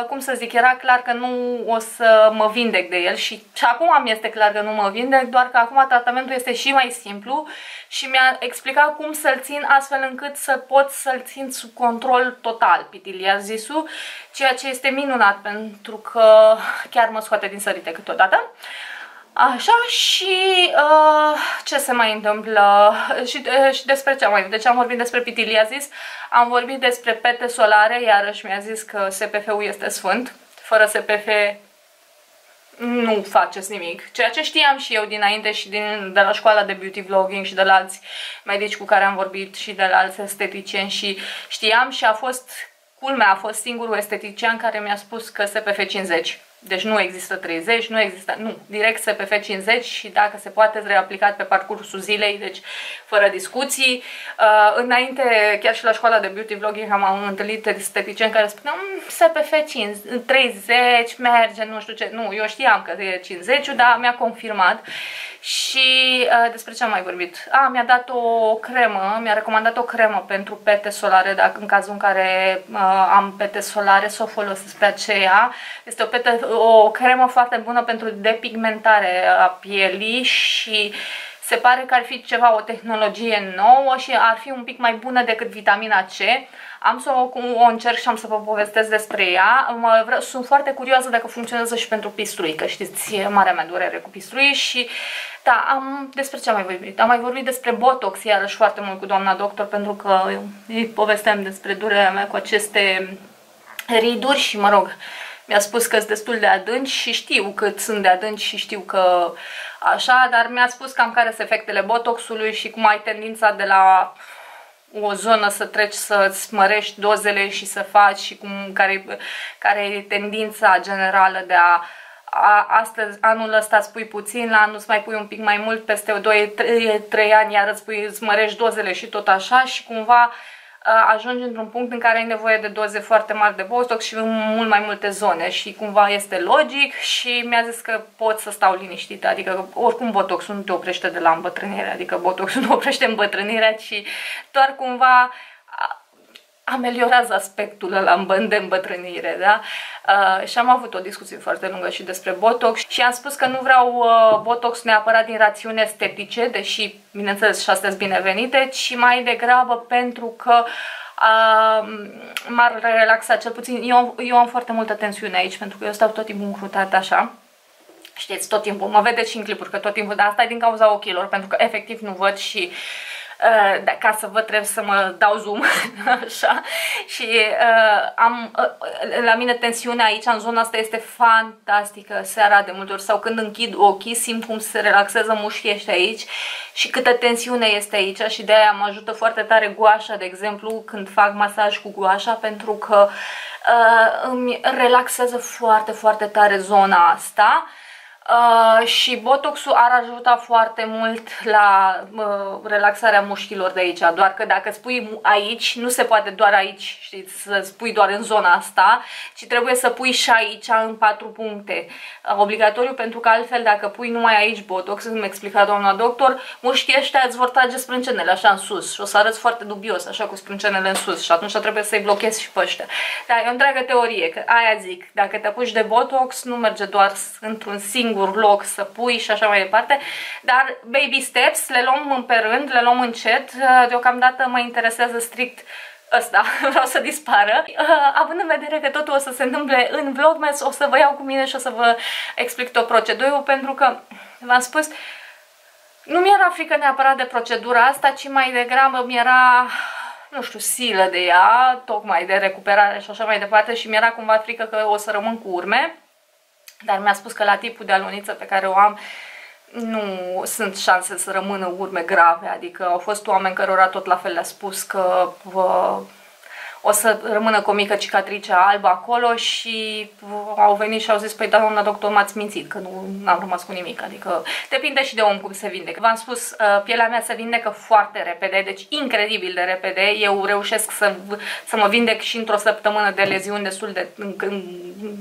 Uh, cum să zic, era clar că nu o să mă vindec de el și, și acum mi este clar că nu mă vindec, doar că acum tratamentul este și mai simplu și mi-a explicat cum să-l țin astfel încât să pot să-l țin sub control total pitiliazisul, ceea ce este minunat pentru că chiar mă scoate din sărite câteodată. Așa, și uh, ce se mai întâmplă și, uh, și despre ce am mai deci am vorbit despre pitiliazis, am vorbit despre pete solare, iarăși mi-a zis că S P F-ul este sfânt, fără S P F nu faceți nimic, ceea ce știam și eu dinainte și din, de la școala de beauty vlogging și de la alți medici cu care am vorbit și de la alți esteticieni și știam și a fost, culmea, a fost singurul estetician care mi-a spus că S P F cincizeci. Deci nu există treizeci, nu există, nu, direct S P F cincizeci și dacă se poate reaplicat pe parcursul zilei, deci fără discuții. Uh, înainte, chiar și la școala de beauty vlogging am întâlnit esteticieni care spuneau S P F treizeci, merge, nu știu ce, nu, eu știam că e cincizeci, dar mi-a confirmat. Și uh, despre ce am mai vorbit? A, mi-a dat o cremă, mi-a recomandat o cremă pentru pete solare, dacă în cazul în care uh, am pete solare să o folosesc pe aceea. Este o pete o cremă foarte bună pentru depigmentare a pielii și se pare că ar fi ceva, o tehnologie nouă și ar fi un pic mai bună decât vitamina C. Am să o, o încerc și am să vă povestesc despre ea. Mă, sunt foarte curioasă dacă funcționează și pentru pistrui, că știți, e marea mea durere cu pistrui și da, am, despre ce am mai vorbit? Am mai vorbit despre botox, iarăși foarte mult cu doamna doctor, pentru că îi povesteam despre durerea mea cu aceste riduri și mă rog, mi-a spus că sunt destul de adânci și știu cât sunt de adânci și știu că așa, dar mi-a spus cam care sunt efectele botoxului și cum ai tendința de la o zonă să treci să-ți mărești dozele și să faci și cum, care, care e tendința generală de a, a astăzi, anul ăsta îți pui puțin, la anul îți mai pui un pic mai mult, peste doi trei ani iar îți, pui, îți mărești dozele și tot așa și cumva ajungi într-un punct în care ai nevoie de doze foarte mari de botox și în mult mai multe zone și cumva este logic și mi-a zis că pot să stau liniștită, adică oricum botoxul nu te oprește de la îmbătrânire, adică botoxul nu oprește îmbătrânirea, ci doar cumva ameliorează aspectul ăla de îmbătrânire, da? Uh, și am avut o discuție foarte lungă și despre botox și am spus că nu vreau uh, botox neapărat din rațiuni estetice, deși, bineînțeles, și astea sunt binevenite, ci mai degrabă pentru că uh, m-ar relaxa, cel puțin eu, eu am foarte multă tensiune aici, pentru că eu stau tot timpul încrutată așa. Știți, tot timpul, mă vedeți și în clipuri că tot timpul, dar asta e din cauza ochilor, pentru că efectiv nu văd și Uh, ca să vă trebuie să mă dau zoom așa și uh, am, uh, la mine tensiunea aici în zona asta este fantastică seara de multe ori sau când închid ochii simt cum se relaxează mușchii ăștia aici și câtă tensiune este aici și de aia mă ajută foarte tare guașa, de exemplu, când fac masaj cu guașa, pentru că uh, îmi relaxează foarte foarte tare zona asta. Uh, și botoxul ar ajuta foarte mult la uh, relaxarea mușchilor de aici, doar că dacă spui aici, nu se poate doar aici, știți, să spui doar în zona asta, ci trebuie să pui și aici în patru puncte, uh, obligatoriu, pentru că altfel dacă pui numai aici botox, îmi explica doamna doctor, mușchii ăștia îți vor trage sprâncenele așa în sus și o să arăți foarte dubios așa cu sprâncenele în sus și atunci trebuie să-i blochezi și pe ăștia. Dar e o întreagă teorie, că aia zic, dacă te apuci de botox nu merge doar într-un singur singur loc să pui și așa mai departe. Dar baby steps, le luăm pe rând, le luăm încet. Deocamdată mă interesează strict ăsta, vreau să dispară. Având în vedere că totul o să se întâmple în vlogmas, o să vă iau cu mine și o să vă explic tot procedurul, pentru că v-am spus, nu mi-era frică neapărat de procedura asta, ci mai degrabă mi-era, nu știu, silă de ea, tocmai de recuperare și așa mai departe, și mi-era cumva frică că o să rămân cu urme. Dar mi-a spus că la tipul de aluniță pe care o am nu sunt șanse să rămână urme grave, adică au fost oameni cărora tot la fel le-a spus că uh, o să rămână cu o mică cicatrice albă acolo și uh, au venit și au zis, păi doamna doctor, m-ați mințit, că nu am rămas cu nimic, adică depinde și de om cum se vindecă. V-am spus, uh, pielea mea se vindecă foarte repede, deci incredibil de repede, eu reușesc să, să mă vindec și într-o săptămână de leziuni destul de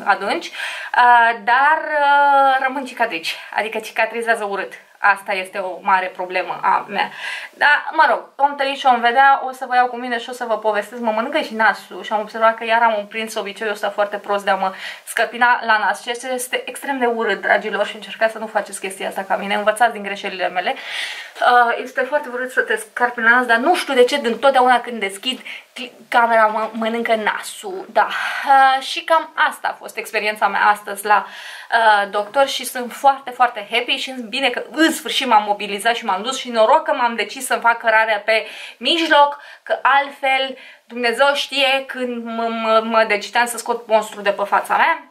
adânci, uh, dar uh, rămân cicatrici, adică cicatrizează urât. Asta este o mare problemă a mea. Dar, mă rog, vom întâlni și vom vedea, o să vă iau cu mine și o să vă povestesc. Mă mănâncă și nasul și am observat că iar am prins obiceiul ăsta foarte prost de a mă scăpina la nas. Și este extrem de urât, dragilor, și încercați să nu faceți chestia asta ca mine. Învățați din greșelile mele. Este foarte urât să te scarpi la nas, dar nu știu de ce, din totdeauna când deschid camera mă mănâncă nasul. Da. Și cam asta a fost experiența mea astăzi la doctor și sunt foarte, foarte happy și bine că în sfârșit m-am mobilizat și m-am dus și noroc că m-am decis să-mi fac cărarea pe mijloc, că altfel Dumnezeu știe când mă decideam să scot monstru de pe fața mea.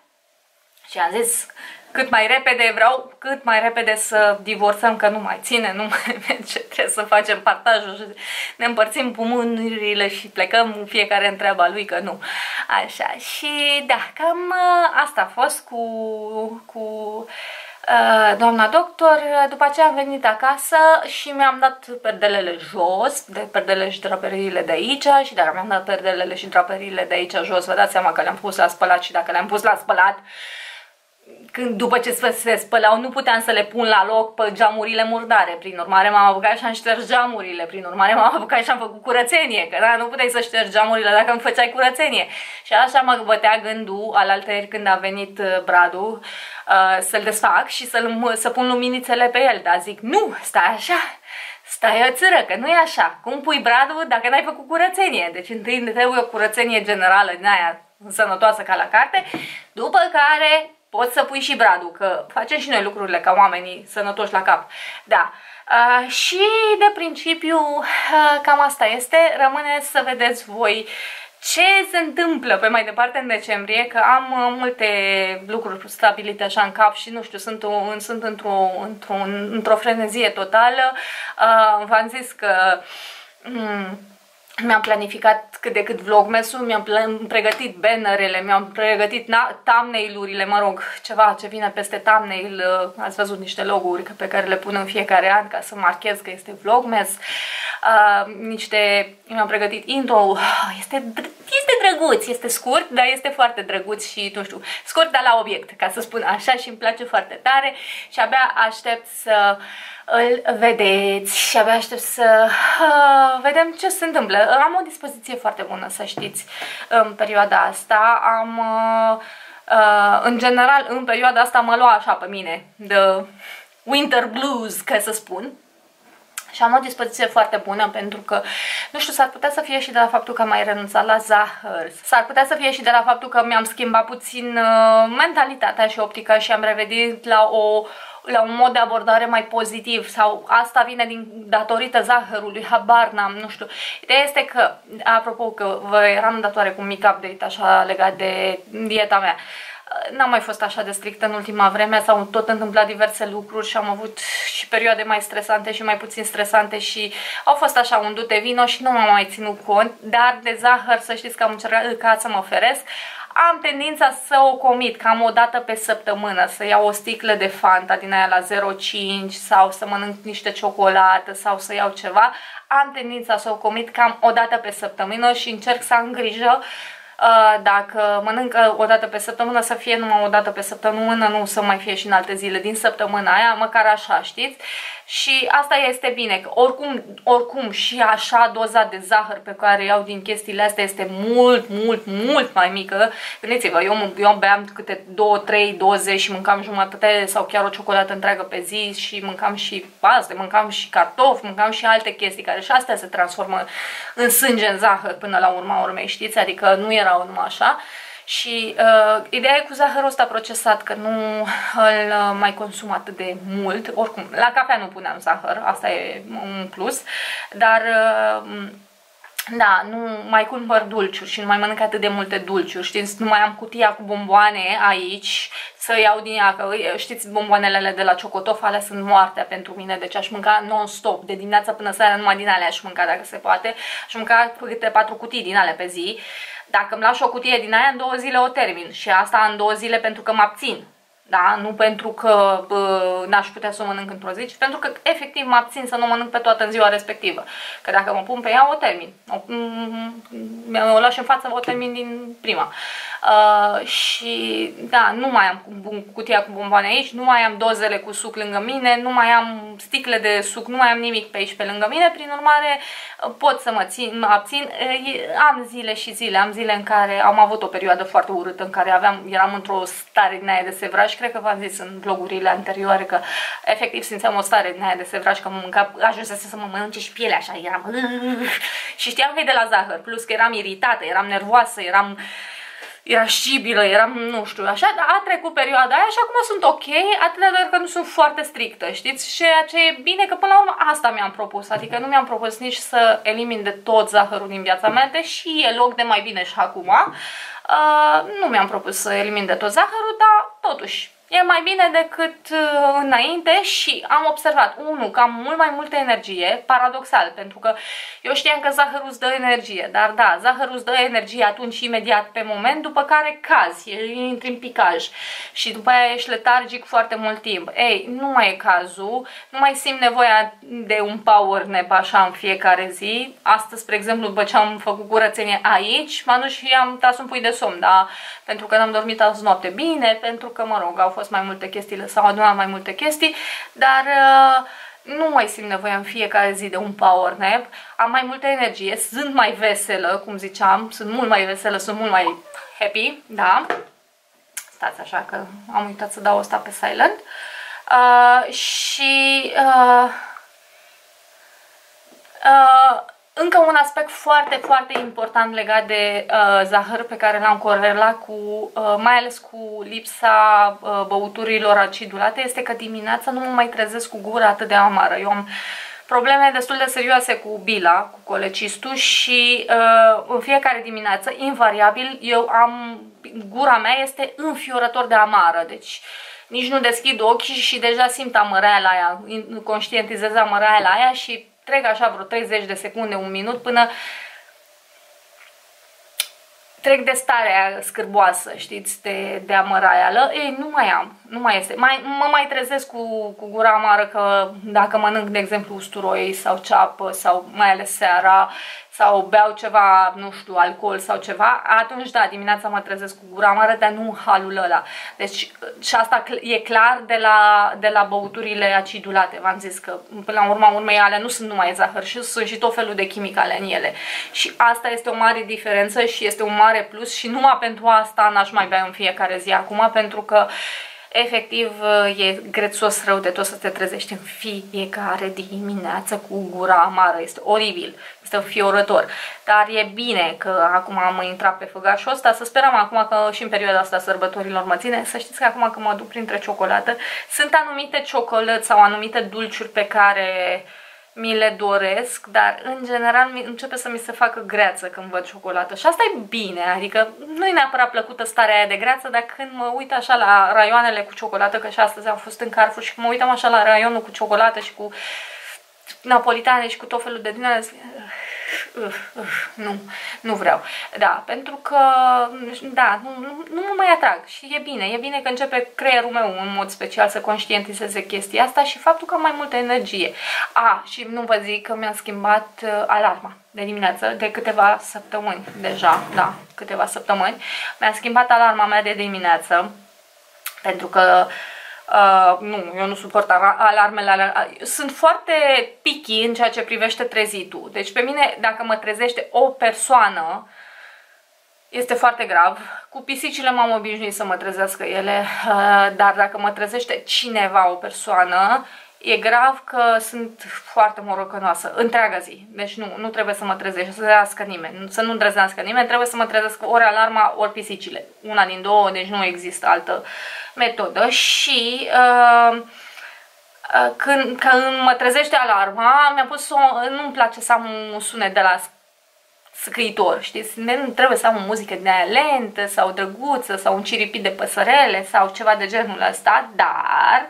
Și am zis, cât mai repede vreau, cât mai repede să divorțăm, că nu mai ține, nu mai merge, trebuie să facem partajul, ne împărțim pumunurile și plecăm fiecare în treaba lui, că nu. Așa, și da, cam asta a fost cu... cu... doamna doctor. După aceea am venit acasă și mi-am dat perdelele jos, de perdele și draperiile de aici, și dacă mi-am dat perdelele și draperiile de aici jos, vă dați seama că le-am pus la spălat și dacă le-am pus la spălat, când, după ce se spălau, nu puteam să le pun la loc pe geamurile murdare, prin urmare m-am apucat și am șters geamurile, prin urmare m-am apucat și am făcut curățenie, că da, nu puteai să ștergi geamurile dacă nu făceai curățenie. Și așa mă bătea gândul alaltăieri când a venit Bradu uh, să-l desfac și să-l, să pun luminițele pe el, dar zic, nu, stai așa, stai o țără, că nu e așa, cum pui Bradu dacă n-ai făcut curățenie, deci întâi trebuie o curățenie generală din aia sănătoasă ca la carte, după care poți să pui și Bradu, că facem și noi lucrurile ca oamenii sănătoși la cap. Da. Uh, și de principiu uh, cam asta este. Rămâne să vedeți voi ce se întâmplă pe mai departe în decembrie, că am uh, multe lucruri stabilite așa în cap și nu știu, sunt, o, sunt într-o într-o într-o frenezie totală. Uh, v-am zis că um, mi-am planificat cât de cât vlogmasul, mi-am pregătit bannerele, mi-am pregătit thumbnail-urile, mă rog, ceva ce vine peste thumbnail, ați văzut niște logo-uri pe care le pun în fiecare an ca să marchez că este vlogmas, uh, niște, mi-am pregătit intro, este, este drăguț, este scurt, dar este foarte drăguț și, nu știu, scurt, dar la obiect, ca să spun așa, și îmi place foarte tare și abia aștept să îl vedeți și abia aștept să uh, vedem ce se întâmplă. Am o dispoziție foarte bună, să știți, în perioada asta. Am, uh, uh, în general, în perioada asta mă lua așa pe mine, the winter blues, ca să spun. Și am o dispoziție foarte bună pentru că, nu știu, s-ar putea să fie și de la faptul că am mai renunțat la zahăr. S-ar putea să fie și de la faptul că mi-am schimbat puțin uh, mentalitatea și optica și am revenit la o... la un mod de abordare mai pozitiv, sau asta vine din datorită zahărului, habar n-am, nu știu. Ideea este că, apropo că vă eram datoare cu un mic update așa legat de dieta mea, n-am mai fost așa de strictă în ultima vreme, s-au tot întâmplat diverse lucruri și am avut și perioade mai stresante și mai puțin stresante și au fost așa un dute vino și nu m-am mai ținut cont, dar de zahăr să știți că am încercat ca să mă feresc. Am tendința să o comit cam o dată pe săptămână, să iau o sticlă de Fanta din aia la zero virgulă cinci sau să mănânc niște ciocolată sau să iau ceva. Am tendința să o comit cam o dată pe săptămână și încerc să am grijă dacă mănânc o dată pe săptămână să fie numai o dată pe săptămână, nu să mai fie și în alte zile din săptămâna aia, măcar așa, știți? și asta este bine. Oricum, oricum și așa doza de zahăr pe care iau din chestiile astea este mult, mult, mult mai mică. Gândiți-vă, eu, eu beam câte două trei doze și mâncam jumătate sau chiar o ciocolată întreagă pe zi și mâncam și paste, mâncam și cartofi, mâncam și alte chestii care și astea se transformă în sânge, în zahăr până la urma urmei, știți? Adică nu erau numai așa. Și uh, ideea e cu zahărul ăsta procesat, că nu îl mai consum atât de mult. Oricum, la cafea nu puneam zahăr, asta e un plus, dar uh, da, nu mai cumpăr dulciuri și nu mai mănânc atât de multe dulciuri, știți? Nu mai am cutia cu bomboane aici să iau din ea, că știți, bomboanelele de la Ciocotof, alea sunt moartea pentru mine, deci aș mânca non-stop, de dimineața până seara numai din alea aș mânca dacă se poate, aș mânca câte patru cutii din alea pe zi. Dacă îmi lași o cutie din aia, în două zile o termin și asta în două zile pentru că mă abțin. Da? Nu pentru că n-aș putea să o mănânc într-o zi, ci pentru că efectiv mă abțin să nu o mănânc pe toată în ziua respectivă. Că dacă mă pun pe ea, o termin. O, o lași în față, o termin din prima. Uh, și da, nu mai am cutia cu bomboane aici, nu mai am dozele cu suc lângă mine, nu mai am sticle de suc, nu mai am nimic pe aici pe lângă mine, prin urmare pot să mă, țin, mă abțin. Am zile și zile, am zile în care am avut o perioadă foarte urâtă în care aveam, eram într-o stare din aia de sevraj, cred că v-am zis în vlogurile anterioare că efectiv simțeam o stare din aia de sevraj, că mă mânca, ajunsese să mă mănânce și pielea așa, eram și știam că e de la zahăr, plus că eram iritată, eram nervoasă, eram Era șibilă, eram, nu știu, așa, dar a trecut perioada aia și acum sunt ok, atâta doar că nu sunt foarte strictă, știți? Ceea ce e bine, că până la urmă asta mi-am propus, adică nu mi-am propus nici să elimin de tot zahărul din viața mea, deși e loc de mai bine și acum, uh, nu mi-am propus să elimin de tot zahărul, dar totuși e mai bine decât uh, înainte și am observat, unu, că am mult mai multă energie, paradoxal, pentru că eu știam că zahărul îți dă energie, dar da, zahărul îți dă energie atunci imediat pe moment, după care cazi, intri în picaj și după aia ești letargic foarte mult timp. Ei, nu mai e cazul, nu mai simt nevoia de un power nap așa în fiecare zi. Astăzi, spre exemplu, după ce am făcut curățenie aici, m-am dus și am tras un pui de somn, da, pentru că n-am dormit azi noapte bine, pentru că, mă rog, au fost mai multe chestii, s-au adunat mai multe chestii, dar uh, nu mai simt nevoia în fiecare zi de un power nap, am mai multă energie, sunt mai veselă, cum ziceam, sunt mult mai veselă, sunt mult mai happy, da? Stați așa că am uitat să dau asta pe silent. Uh, și uh, uh, încă un aspect foarte, foarte important legat de uh, zahăr pe care l-am corelat cu, uh, mai ales cu lipsa uh, băuturilor acidulate, este că dimineața nu mă mai trezesc cu gura atât de amară. Eu am probleme destul de serioase cu bila, cu colecistul și uh, în fiecare dimineață, invariabil, eu am, gura mea este înfiorător de amară, deci nici nu deschid ochii și deja simt amăreala aia, conștientizez amăreala aia și trec așa vreo treizeci de secunde, un minut, până trec de starea scârboasă, știți, de, de amăraială. Ei, nu mai am, nu mai este. Mai, mă mai trezesc cu, cu gura amară că dacă mănânc, de exemplu, usturoi sau ceapă sau mai ales seara sau beau ceva, nu știu, alcool sau ceva, atunci da, dimineața mă trezesc cu gura amară, dar nu halul ăla. Deci, și asta e clar de la, de la băuturile acidulate. V-am zis că, până la urma urmei, alea nu sunt numai zahăr, și sunt și tot felul de chimicale în ele. Și asta este o mare diferență și este un mare plus și numai pentru asta n-aș mai bea în fiecare zi acum, pentru că efectiv e grețos rău de tot să te trezești în fiecare dimineață cu gura amară. Este oribil, este înfiorător. Dar e bine că acum am intrat pe făgașul ăsta. Să sperăm acum că și în perioada asta sărbătorilor mă ține. Să știți că acum că mă duc printre ciocolată, sunt anumite ciocolăți sau anumite dulciuri pe care mi le doresc, dar în general începe să mi se facă greață când văd ciocolată și asta e bine, adică nu e neapărat plăcută starea aia de greață, dar când mă uit așa la raioanele cu ciocolată, că și astăzi am fost în Carrefour și mă uitam așa la raionul cu ciocolată și cu napolitane și cu tot felul de din alea, uh, uh, nu, nu vreau, da, pentru că da, nu, nu, nu mă mai atrag și e bine, e bine că începe creierul meu în mod special să conștientizeze chestia asta și faptul că am mai multă energie. A, și nu vă zic că mi-a schimbat alarma de dimineață, de câteva săptămâni deja, da, câteva săptămâni mi-a schimbat alarma mea de dimineață, pentru că Uh, nu, eu nu suport alarmele, alarmele. Sunt foarte picky în ceea ce privește trezitul. Deci pe mine, dacă mă trezește o persoană, este foarte grav. Cu pisicile m-am obișnuit să mă trezească ele, uh, dar dacă mă trezește cineva, o persoană, e grav, că sunt foarte morocănoasă întreaga zi. Deci nu, nu trebuie să mă trezească nimeni, să nu trezească nimeni, trebuie să mă trezească ori alarma, ori pisicile. Una din două, deci nu există altă metodă. Și uh, uh, când, când mă trezește alarma, mi-a pus o, nu-mi place să am un sunet de la scriitor, știți? Nu trebuie să am o muzică de aia lentă sau drăguță sau un ciripit de păsărele sau ceva de genul ăsta, dar...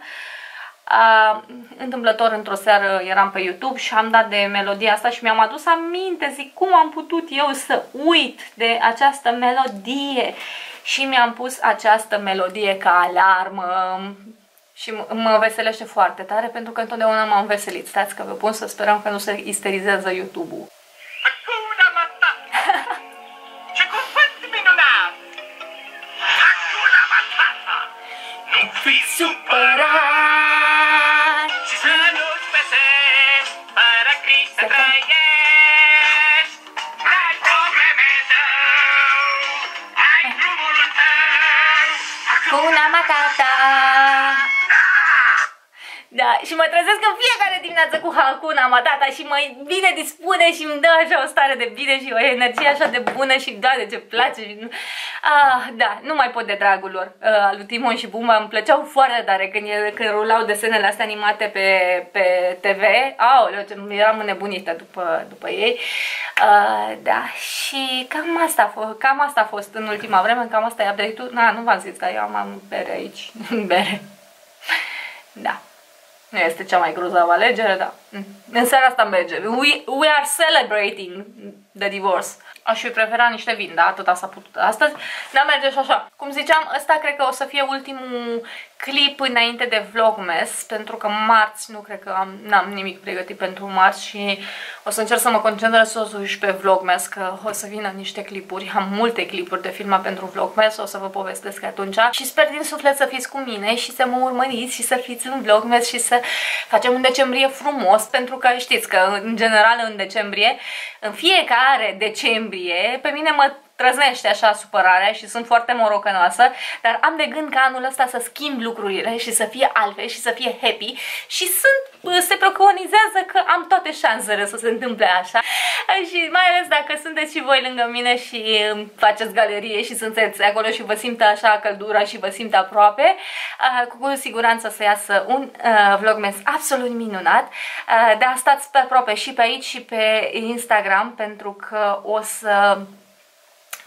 Uh, întâmplător într-o seară eram pe YouTube și am dat de melodia asta și mi-am adus aminte, zic, cum am putut eu să uit de această melodie, și mi-am pus această melodie ca alarmă și mă veselește foarte tare, pentru că întotdeauna m-am veselit. Stați că vă pun să sperăm că nu se isterizează YouTube-ul. Hakuna Matata! Ce cuvânt minunat! Hakuna Matata! Nu fi supărat! Da, și mă trezesc în fiecare dimineață cu Hakuna Matata și mă bine dispune și îmi dă așa o stare de bine și o energie așa de bună și da, de ce place. Ah, da, nu mai pot de dragul lor. Uh, lui Timon și Bumba îmi plăceau foarte tare când, când rulau desenele astea animate pe, pe te ve. Aoleu, eram înnebunită după, după ei. Uh, da, și cam asta, a fost, cam asta a fost în ultima vreme, cam asta e update-ul. Na, nu v-am zis, dar eu am bere aici. Bere. Da. Nu este cea mai grozavă alegere, dar în seara asta merge. We, we are celebrating the divorce. Aș fi preferat niște vin, da? Tot asta a putut astăzi. Dar merge și așa. Cum ziceam, ăsta cred că o să fie ultimul clip înainte de Vlogmas, pentru că marți nu cred că am, n-am nimic pregătit pentru marți și o să încerc să mă concentrez totuși pe Vlogmas, că o să vină niște clipuri. Am multe clipuri de filmat pentru Vlogmas, o să vă povestesc atunci. Și sper din suflet să fiți cu mine și să mă urmăriți și să fiți în Vlogmas și să facem în decembrie frumos, pentru că știți că în general în decembrie, în fiecare decembrie, pe mine mă trăznește așa supărarea și sunt foarte morocănoasă, dar am de gând ca anul ăsta să schimb lucrurile și să fie altfel și să fie happy și sunt, se preconizează că am toate șansele să se întâmple așa și mai ales dacă sunteți și voi lângă mine și faceți galerie și sunteți acolo și vă simte așa căldura și vă simte aproape, cu siguranță să iasă un Vlogmas absolut minunat, dar stați pe aproape și pe aici și pe Instagram, pentru că o să...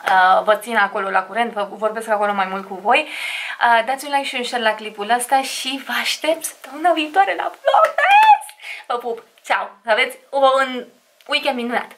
Uh, vă țin acolo la curent, vă vorbesc acolo mai mult cu voi. Uh, dați un like și un share la clipul ăsta și vă aștept săptămâna viitoare la Vlogmas! Vă pup! Ceau! Aveți un weekend minunat!